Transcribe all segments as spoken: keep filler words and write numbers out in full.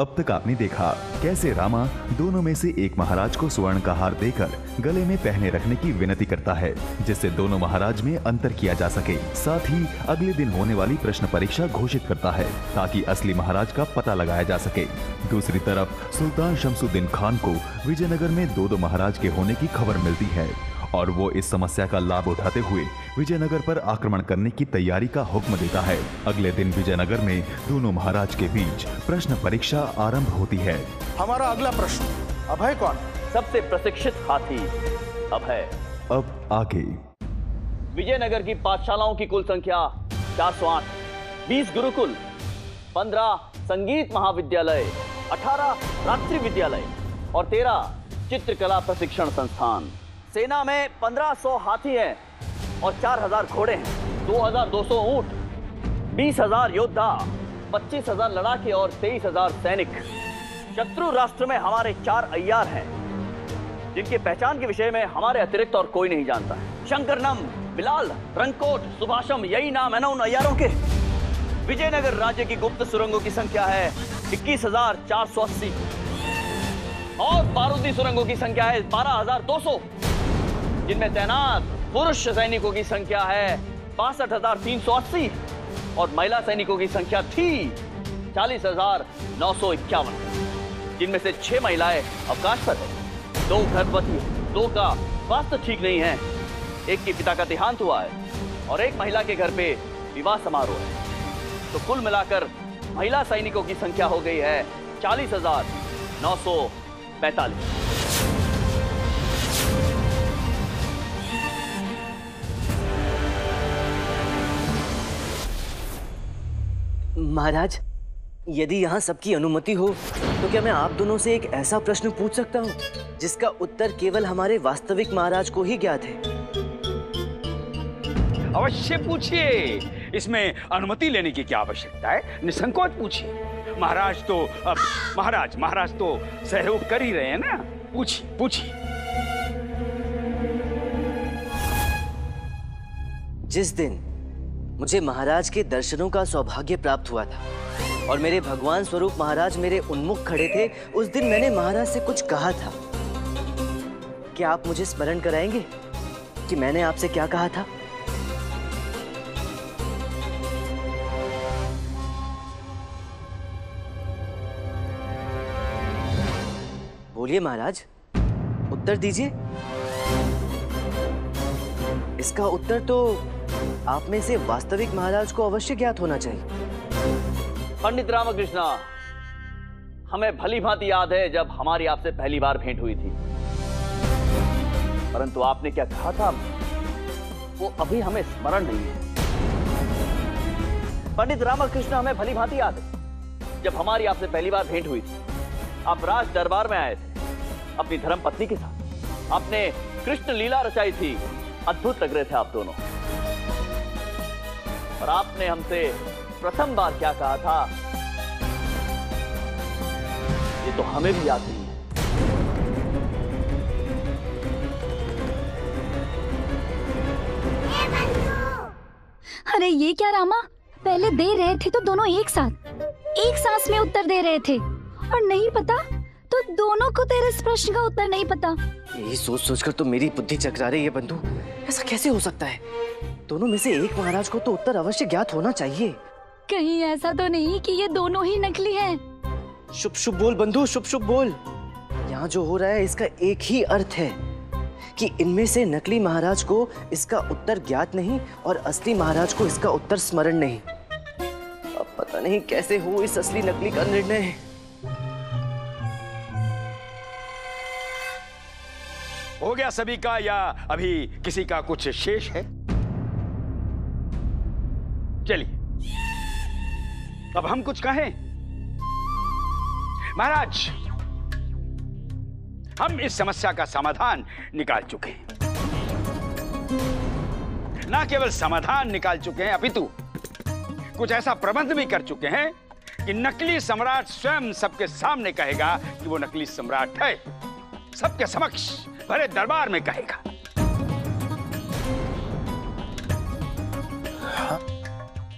अब तक आपने देखा कैसे रामा दोनों में से एक महाराज को स्वर्ण का हार देकर गले में पहने रखने की विनती करता है, जिससे दोनों महाराज में अंतर किया जा सके। साथ ही अगले दिन होने वाली प्रश्न परीक्षा घोषित करता है ताकि असली महाराज का पता लगाया जा सके। दूसरी तरफ सुल्तान शमसुद्दीन खान को विजयनगर में दो दो महाराज के होने की खबर मिलती है और वो इस समस्या का लाभ उठाते हुए विजयनगर पर आक्रमण करने की तैयारी का हुक्म देता है। अगले दिन विजयनगर में दोनों महाराज के बीच प्रश्न परीक्षा आरंभ होती है। हमारा अगला प्रश्न, अभय कौन? सबसे प्रशिक्षित हाथी अभय। अब आगे, विजयनगर की पाठशालाओं की कुल संख्या चार सौ आठ, बीस गुरुकुल, पंद्रह संगीत महाविद्यालय, अठारह रात्रि विद्यालय और तेरह चित्रकला प्रशिक्षण संस्थान। सेना में पंद्रह सौ हाथी हैं और चार हज़ार घोड़े हैं, दो हज़ार दो सौ ऊंट, बीस हज़ार योद्धा, पच्चीस हज़ार लड़ाके और तेईस हज़ार सैनिक। शत्रु राष्ट्र में हमारे चार अय्यार हैं जिनके पहचान के विषय में हमारे अतिरिक्त और कोई नहीं जानता। शंकरनम, बिलाल, रंगकोट, सुभाषम, यही नाम है ना उन अय्यारों के। विजयनगर राज्य की गुप्त सुरंगों की संख्या है इक्कीस हज़ार चार सौ अस्सी और बारूदी सुरंगों की संख्या है बारह हज़ार दो सौ, जिनमें तैनात पुरुष सैनिकों की संख्या है बासठ हज़ार तीन सौ अस्सी और महिला सैनिकों की संख्या थी चालीस हज़ार नौ सौ इक्यावन, जिनमें से छह महिलाएं अवकाश पर हैं, दो गर्भवती हैं, दो का स्वास्थ्य ठीक नहीं है, एक के पिता का देहांत हुआ है और एक महिला के घर पे विवाह समारोह है। तो कुल मिलाकर महिला सैनिकों की संख्या हो गई है चालीस हज़ार नौ सौ पैंतालीस। महाराज, यदि यहाँ सबकी अनुमति हो तो क्या मैं आप दोनों से एक ऐसा प्रश्न पूछ सकता हूँ जिसका उत्तर केवल हमारे वास्तविक महाराज को ही ज्ञात है? अवश्य पूछिए, इसमें अनुमति लेने की क्या आवश्यकता है, निसंकोच पूछिए। महाराज तो अब महाराज महाराज तो सहयोग कर ही रहे हैं ना, पूछिए पूछिए। जिस दिन मुझे महाराज के दर्शनों का सौभाग्य प्राप्त हुआ था और मेरे भगवान स्वरूप महाराज मेरे उन्मुख खड़े थे, उस दिन मैंने महाराज से कुछ कहा था। क्या आप मुझे स्मरण कराएंगे कि मैंने आपसे क्या कहा था? बोलिए महाराज, उत्तर दीजिए। इसका उत्तर तो आप में से वास्तविक महाराज को अवश्य ज्ञात होना चाहिए। पंडित रामकृष्ण, हमें भली भांति याद है जब हमारी आपसे पहली बार भेंट हुई थी, परंतु आपने क्या कहा था वो अभी हमें स्मरण नहीं है। पंडित रामकृष्ण, हमें भली भांति याद है जब हमारी आपसे पहली बार भेंट हुई थी, आप राज दरबार में आए थे अपनी धर्मपत्नी के साथ, आपने कृष्ण लीला रचाई थी, अद्भुत लग रहे थे आप दोनों। और आपने हमसे प्रथम बार क्या कहा था ये तो हमें भी याद नहीं है। अरे ये क्या रामा, पहले दे रहे थे तो दोनों एक साथ एक सांस में उत्तर दे रहे थे और नहीं पता तो दोनों को तेरे इस प्रश्न का उत्तर नहीं पता। यही सोच सोचकर तो मेरी बुद्धि चकरा रही है बंधु, ऐसा कैसे हो सकता है? दोनों में से एक महाराज को तो उत्तर अवश्य ज्ञात होना चाहिए। कहीं ऐसा तो नहीं कि ये दोनों ही नकली हैं? शुभ शुभ बोल बंधु, शुभ शुभ बोल। यहाँ जो हो रहा है इसका एक ही अर्थ है कि इनमें से नकली महाराज को इसका उत्तर ज्ञात नहीं और असली महाराज को इसका उत्तर स्मरण नहीं। अब पता नहीं कैसे हो इस असली नकली का निर्णय। हो गया सभी का या अभी किसी का कुछ शेष है? चलिए अब हम कुछ कहें। महाराज, हम इस समस्या का समाधान निकाल चुके हैं, ना केवल समाधान निकाल चुके हैं अपितु कुछ ऐसा प्रबंध भी कर चुके हैं कि नकली सम्राट स्वयं सबके सामने कहेगा कि वो नकली सम्राट है, सबके समक्ष भरे दरबार में कहेगा।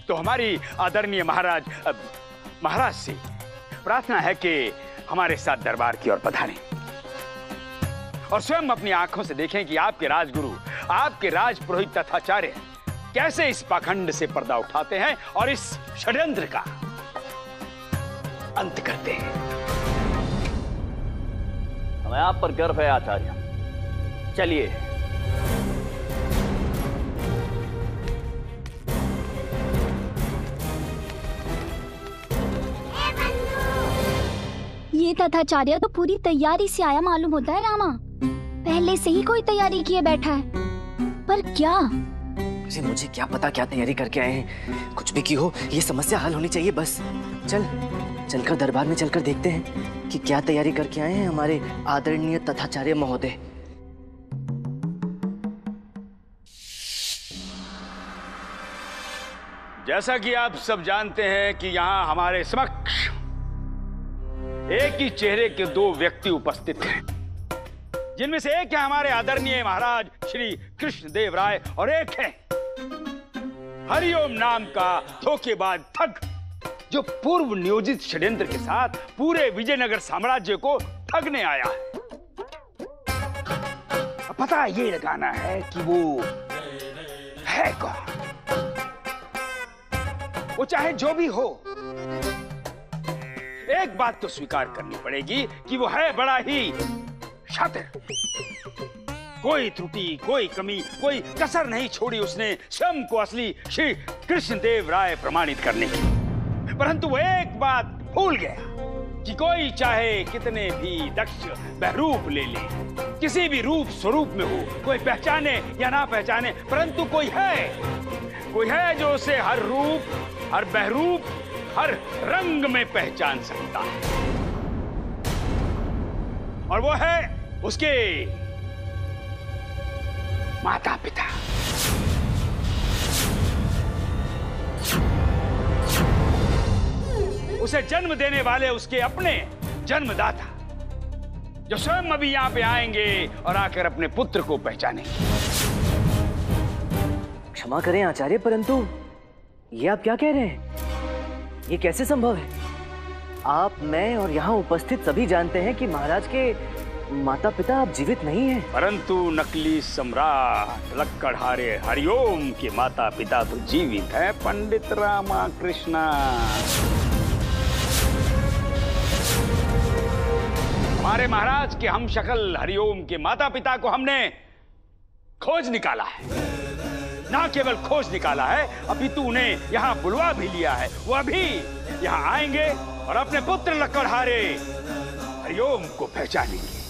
तो हमारी आदरणीय महाराज महाराज से प्रार्थना है कि हमारे साथ दरबार की ओर पधारें और स्वयं अपनी आंखों से देखें कि आपके राजगुरु, आपके राजपुरोहित दाताचार्य कैसे इस पाखंड से पर्दा उठाते हैं और इस षड्यंत्र का अंत करते हैं। हमें आप पर गर्व है आचार्य। चलिए ये दाताचार्य तो पूरी तैयारी से आया मालूम होता है रामा। पहले से ही कोई तैयारी किए बैठा है। पर क्या मुझे क्या पता क्या तैयारी करके आए हैं। कुछ भी की हो ये समस्या हल होनी चाहिए बस। चल चलकर दरबार में चलकर देखते हैं कि क्या तैयारी करके आए हैं हमारे आदरणीय दाताचार्य महोदय। जैसा कि आप सब जानते हैं कि यहाँ हमारे समक्ष एक ही चेहरे के दो व्यक्ति उपस्थित हैं, जिनमें से एक है हमारे आदरणीय महाराज श्री कृष्णदेव राय और एक है हरिओम नाम का धोखेबाज ठग, जो पूर्व नियोजित षड्यंत्र के साथ पूरे विजयनगर साम्राज्य को ठगने आया है। पता ये लगाना है कि वो है कौन। वो चाहे जो भी हो, एक बात तो स्वीकार करनी पड़ेगी कि वो है बड़ा ही शातिर। कोई त्रुटि, कोई कमी, कोई कसर नहीं छोड़ी उसने स्वयं को असली श्री कृष्णदेव राय प्रमाणित करने की। परंतु वो एक बात भूल गया कि कोई चाहे कितने भी दक्ष बहरूप ले ले, किसी भी रूप स्वरूप में हो, कोई पहचाने या ना पहचाने, परंतु कोई है, कोई है जो उसे हर रूप, हर बहरूप, हर रंग में पहचान सकता है। और वो है उसके माता पिता। उसे जन्म देने वाले उसके अपने जन्मदाता, जो स्वयं अभी यहां पे आएंगे और आकर अपने पुत्र को पहचानेंगे। क्षमा करें आचार्य, परंतु ये आप क्या कह रहे हैं? ये कैसे संभव है? आप, मैं और यहाँ उपस्थित सभी जानते हैं कि महाराज के माता पिता अब जीवित नहीं है, परंतु नकली सम्राट लक्कड़हारे हरिओम के माता पिता तो जीवित हैं, पंडित रामकृष्ण। हमारे महाराज के हम शक्ल हरिओम के माता पिता को हमने खोज निकाला है। ना केवल खोज निकाला है, अभी तू उन्हें यहाँ बुलवा भी लिया है। वो अभी यहाँ आएंगे और अपने पुत्र लक्कड़हारे हरिओम को पहचानेंगे।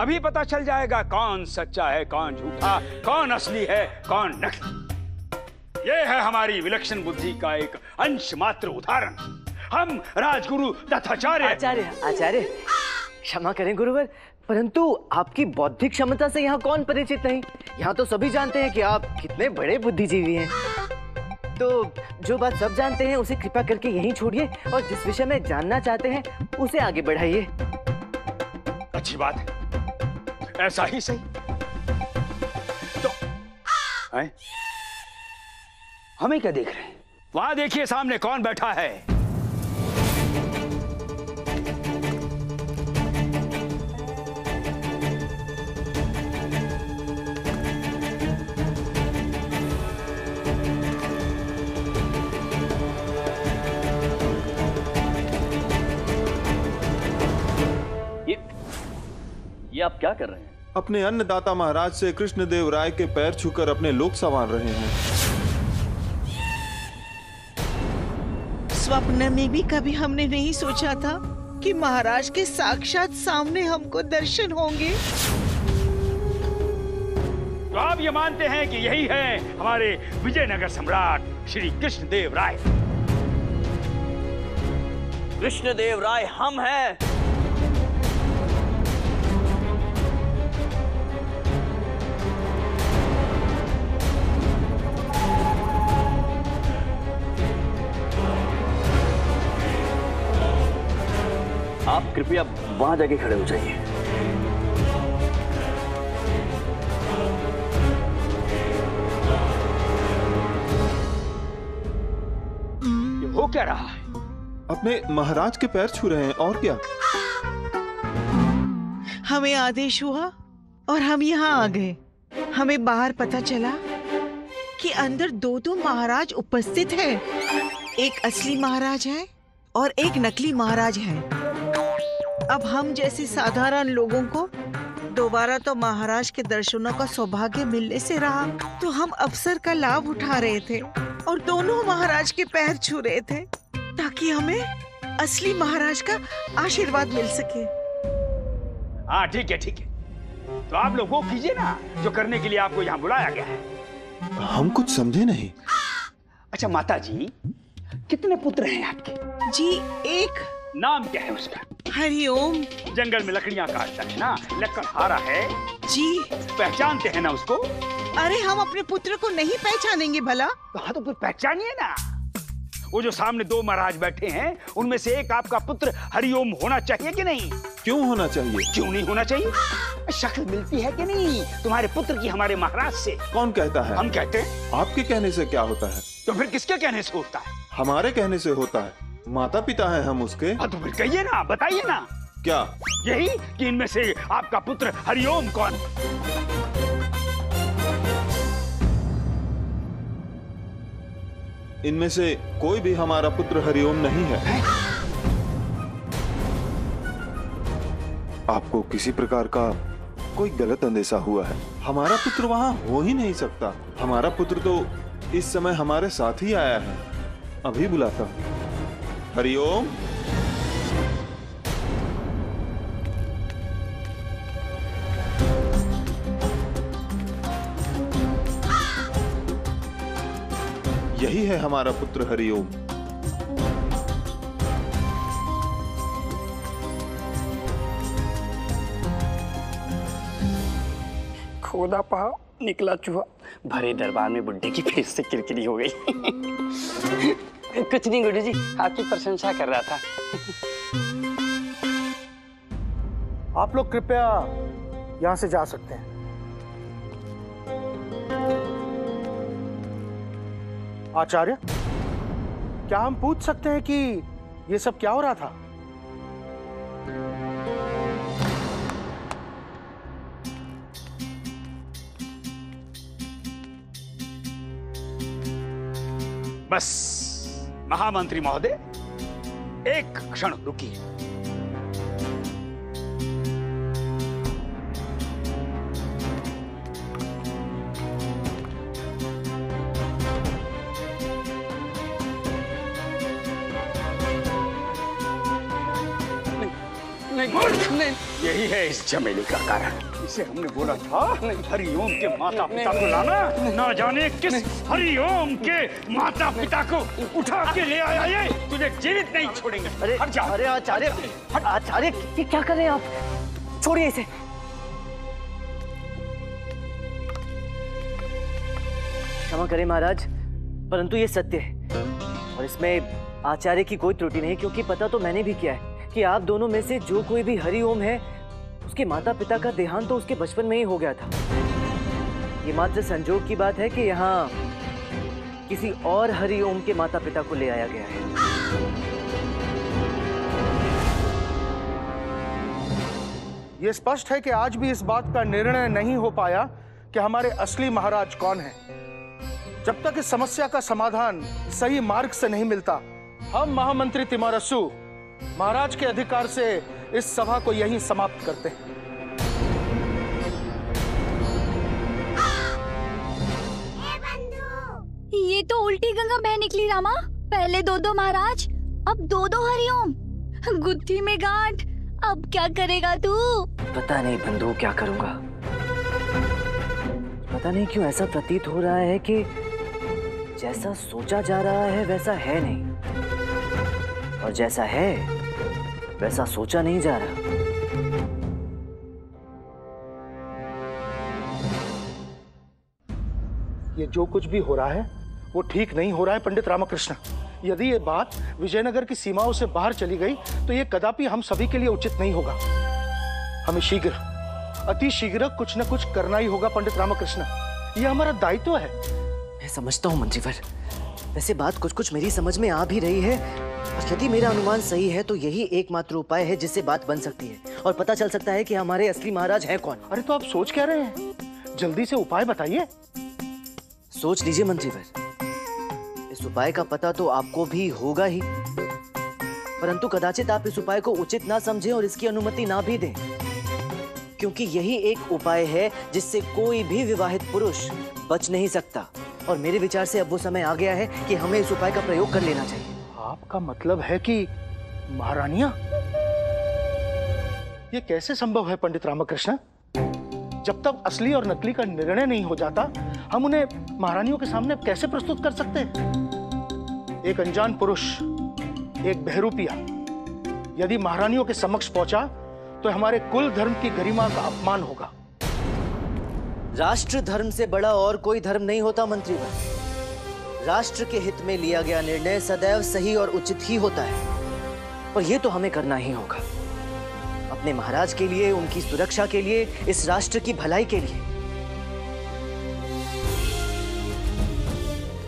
अभी पता चल जाएगा कौन सच्चा है, कौन झूठा, कौन असली है, कौन नकली। यह है हमारी विलक्षण बुद्धि का एक अंश मात्र उदाहरण। हम राजगुरु दाताचार्य। आचार्य आचार्य क्षमा करें गुरुवर, परंतु आपकी बौद्धिक क्षमता से यहाँ कौन परिचित नहीं? यहाँ तो सभी जानते हैं कि आप कितने बड़े बुद्धिजीवी हैं। तो जो बात सब जानते हैं उसे कृपा करके यहीं छोड़िए और जिस विषय में जानना चाहते हैं उसे आगे बढ़ाइए। अच्छी बात है, ऐसा ही सही। तो है? हमें क्या देख रहे हैं? वहां देखिए सामने कौन बैठा है। ये आप क्या कर रहे हैं? अपने अन्नदाता महाराज से कृष्णदेव राय के पैर छूकर अपने लोक संवार रहे हैं। स्वप्न में भी कभी हमने नहीं सोचा था कि महाराज के साक्षात सामने हमको दर्शन होंगे। तो आप ये मानते हैं कि यही है हमारे विजयनगर सम्राट श्री कृष्णदेव राय, कृष्णदेव राय हम हैं। आप कृपया वहां जाके खड़े हो जाइए। वो क्या रहा है? अपने महाराज के पैर छू रहे हैं और क्या। हमें आदेश हुआ और हम यहाँ आ गए। हमें बाहर पता चला कि अंदर दो दो महाराज उपस्थित हैं। एक असली महाराज है और एक नकली महाराज है। अब हम जैसे साधारण लोगों को दोबारा तो महाराज के दर्शनों का सौभाग्य मिलने से रहा, तो हम अवसर का लाभ उठा रहे थे और दोनों महाराज के पैर छू रहे थे ताकि हमें असली महाराज का आशीर्वाद मिल सके। हाँ ठीक है ठीक है, तो आप लोग वो कीजिए ना जो करने के लिए आपको यहाँ बुलाया गया है। हम कुछ समझे नहीं। अच्छा माता जी, कितने पुत्र हैं आपके? जी एक। नाम क्या है उसका? हरिओम। जंगल में लकड़ियाँ काटता है ना, लकड़हारा है। जी। पहचानते हैं ना उसको? अरे हम अपने पुत्र को नहीं पहचानेंगे भला? हाँ तो फिर पहचानिए ना। वो जो सामने दो महाराज बैठे हैं उनमें से एक आपका पुत्र हरिओम होना चाहिए कि नहीं? क्यों होना चाहिए? क्यों नहीं होना चाहिए? शक्ल मिलती है कि नहीं तुम्हारे पुत्र की हमारे महाराज से? कौन कहता है? हम कहते हैं। आपके कहने से क्या होता है? तो फिर किसके कहने से होता है? हमारे कहने से होता है, माता पिता हैं हम उसके। हाँ तो फिर कहिए ना, बताइए ना। क्या? यही कि इनमें से आपका पुत्र हरिओम कौन? इनमें से कोई भी हमारा पुत्र हरिओम नहीं है। है? आपको किसी प्रकार का कोई गलत अंदेशा हुआ है। हमारा पुत्र वहाँ हो ही नहीं सकता। हमारा पुत्र तो इस समय हमारे साथ ही आया है। अभी बुलाता हूँ। हरिओम। यही है हमारा पुत्र हरिओम। खोदा पहा निकला चूहा, भरे दरबार में बुड्ढे की फेस से किरकिरी हो गई। कुछ नहीं गुरु जी, आपकी प्रशंसा कर रहा था। आप लोग कृपया यहाँ से जा सकते हैं। आचार्य, क्या हम पूछ सकते हैं कि ये सब क्या हो रहा था? बस महामंत्री महोदय, एक क्षण रुकिए। नहीं, नहीं, नहीं। यही है इस झमेले का कारण। इसे हमने बोला था हरिओम के माता पिता को लाना, ना जाने किस हरिओम के माता पिता को उठा के ले आया। ये तुझे जीवित नहीं छोड़ेंगे। अरे अरे आचार्य, आचार्य क्या कर रहे हैं आप? छोड़िए इसे। क्षमा करें महाराज, परंतु ये सत्य है और इसमें आचार्य की कोई त्रुटि नहीं, क्योंकि पता तो मैंने भी किया है कि आप दोनों में से जो कोई भी हरिओम है उसके माता पिता का देहांत तो उसके बचपन में ही हो गया था। ये मात्र संजोग की बात है कि यहाँ किसी और हरिओम के माता पिता को ले आया गया है। ये स्पष्ट है कि आज भी इस बात का निर्णय नहीं हो पाया कि हमारे असली महाराज कौन है। जब तक इस समस्या का समाधान सही मार्ग से नहीं मिलता, हम महामंत्री तिमरसु महाराज के अधिकार से इस सभा को यहीं समाप्त करते हैं। ये तो उल्टी गंगा बह निकली रामा। पहले दो दो महाराज, अब दो दो हरिओम। गुत्थी में गांठ, अब क्या करेगा तू? पता नहीं बंधु क्या करूंगा। पता नहीं क्यों ऐसा प्रतीत हो रहा है कि जैसा सोचा जा रहा है वैसा है नहीं। और जैसा है वैसा सोचा नहीं जा रहा। ये जो कुछ भी हो रहा है वो ठीक नहीं हो रहा है पंडित रामकृष्ण। यदि ये बात विजयनगर की सीमाओं से बाहर चली गई तो ये कदापि हम सभी के लिए उचित नहीं होगा। हमें शीघ्र अति शीघ्र कुछ न कुछ करना ही होगा पंडित रामकृष्ण, ये हमारा दायित्व है। मैं समझता हूँ मंत्रीवर, वैसे बात कुछ कुछ मेरी समझ में आ भी रही है और यदि मेरा अनुमान सही है तो यही एकमात्र उपाय है जिससे बात बन सकती है और पता चल सकता है कि हमारे असली महाराज हैं कौन। अरे तो आप सोच क्या रहे हैं, जल्दी से उपाय बताइए। सोच लीजिए मंत्रीवर, इस उपाय का पता तो आपको भी होगा ही, परंतु कदाचित आप इस उपाय को उचित ना समझें और इसकी अनुमति ना भी दें, क्योंकि यही एक उपाय है जिससे कोई भी विवाहित पुरुष बच नहीं सकता और मेरे विचार से अब वो समय आ गया है कि हमें इस उपाय का प्रयोग कर लेना चाहिए। आपका मतलब है कि महारानियां? ये कैसे संभव है पंडित रामकृष्ण? जब तक असली और नकली का निर्णय नहीं हो जाता हम उन्हें महारानियों के सामने कैसे प्रस्तुत कर सकते हैं? एक अनजान पुरुष, एक बहरूपिया यदि महारानियों के समक्ष पहुंचा तो हमारे कुल धर्म की गरिमा का अपमान होगा। राष्ट्र धर्म से बड़ा और कोई धर्म नहीं होता मंत्रीवर। राष्ट्र के हित में लिया गया निर्णय सदैव सही और उचित ही होता है और ये तो हमें करना ही होगा, अपने महाराज के लिए, उनकी सुरक्षा के लिए, इस राष्ट्र की भलाई के लिए।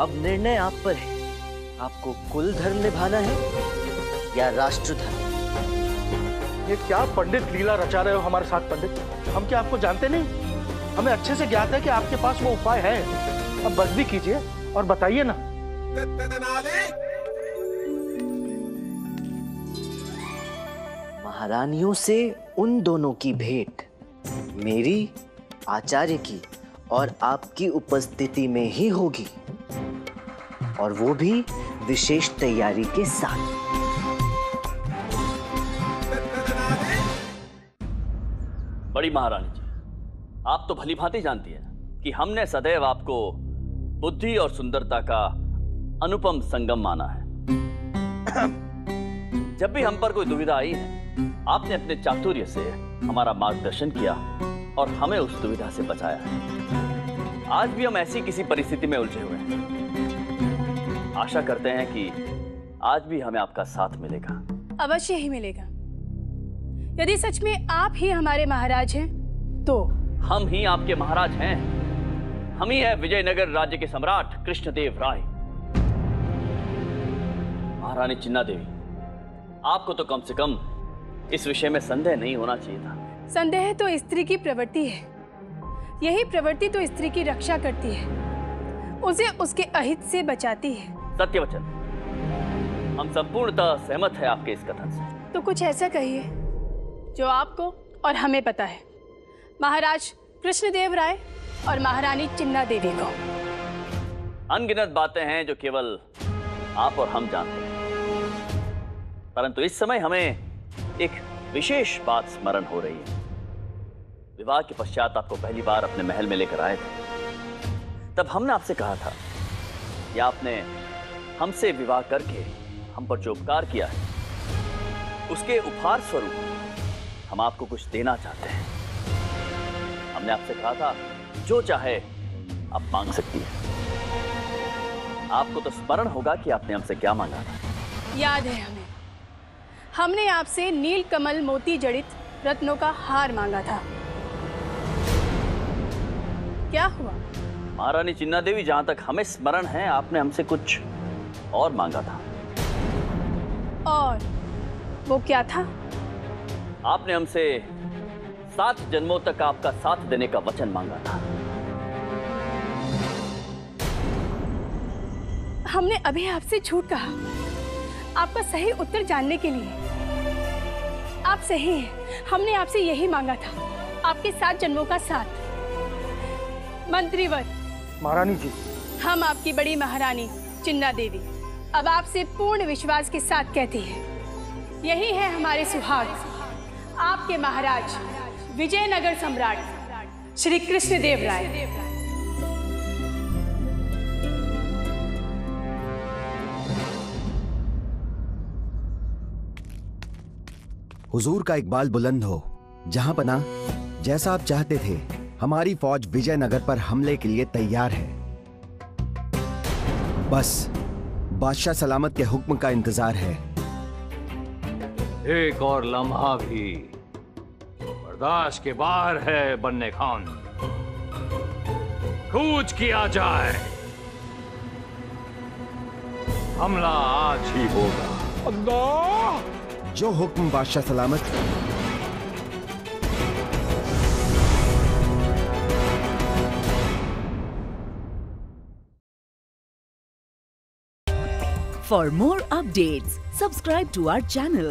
अब निर्णय आप पर है, आपको कुल धर्म निभाना है या राष्ट्र धर्म। ये क्या पंडित लीला रचा रहे हो हमारे साथ पंडित? हम क्या आपको जानते नहीं? हमें अच्छे से ज्ञात है कि आपके पास वो उपाय है। अब बस भी कीजिए और बताइए ना। महारानियों से उन दोनों की भेंट मेरी, आचार्य की और आपकी उपस्थिति में ही होगी और वो भी विशेष तैयारी के साथ। बड़ी महारानी जी, आप तो भली भांति जानती है कि हमने सदैव आपको बुद्धि और सुंदरता का अनुपम संगम माना है। जब भी हम पर कोई दुविधा आई है आपने अपने चातुर्य से हमारा मार्गदर्शन किया और हमें उस दुविधा से बचाया है। आज भी हम ऐसी किसी परिस्थिति में उलझे हुए हैं। आशा करते हैं कि आज भी हमें आपका साथ मिलेगा। अवश्य ही मिलेगा। यदि सच में आप ही हमारे महाराज हैं तो हम ही आपके महाराज हैं। हम ही है विजयनगर राज्य के सम्राट कृष्णदेव राय। महारानी चिन्ना देवी, आपको तो कम से कम इस विषय में संदेह नहीं होना चाहिए था। संदेह तो स्त्री की प्रवृत्ति है, यही प्रवृत्ति तो स्त्री की रक्षा करती है, उसे उसके अहित से बचाती है। सत्य वचन, हम संपूर्णतः सहमत है आपके इस कथन से। तो कुछ ऐसा कहिए जो आपको और हमें पता है, महाराज कृष्णदेव राय और महारानी चिन्ना देवी को। अनगिनत बातें हैं जो केवल आप और हम जानते हैं, परंतु इस समय हमें एक विशेष बात स्मरण हो रही है। विवाह के पश्चात आपको पहली बार अपने महल में लेकर आए थे, तब हमने आपसे कहा था कि आपने हमसे विवाह करके हम पर जो उपकार किया है उसके उपहार स्वरूप हम आपको कुछ देना चाहते हैं। हमने आपसे कहा था जो चाहे आप मांग सकती है। आपको तो स्मरण होगा कि आपने हमसे क्या मांगा था। याद है, हमें हमने आपसे नील कमल मोती जड़ित रत्नों का हार मांगा था। क्या हुआ? महारानी चिन्ना देवी, जहां तक हमें स्मरण है आपने हमसे कुछ और मांगा था। और वो क्या था? आपने हमसे सात जन्मों तक आपका साथ देने का वचन मांगा था। हमने अभी आपसे झूठ कहा, आपका सही उत्तर जानने के लिए। आप सही हैं, हमने आपसे यही मांगा था, आपके सात जन्मों का साथ। मंत्रीवर, महारानी जी, हम आपकी बड़ी महारानी चिन्ना देवी अब आपसे पूर्ण विश्वास के साथ कहती है, यही है हमारे सुहाग, आपके महाराज विजयनगर सम्राट श्री कृष्णदेव राय। हुजूर का इकबाल बुलंद हो। जहां पना, जैसा आप चाहते थे, हमारी फौज विजयनगर पर हमले के लिए तैयार है। बस बादशाह सलामत के हुक्म का इंतजार है। एक और लम्हा भी बर्दाश्त के बाहर है। बन्ने खान, कूच किया जाए। हमला आज ही होगा। अल्लाह! जो हुक्म बादशाह सलामत। For more updates, subscribe to our channel,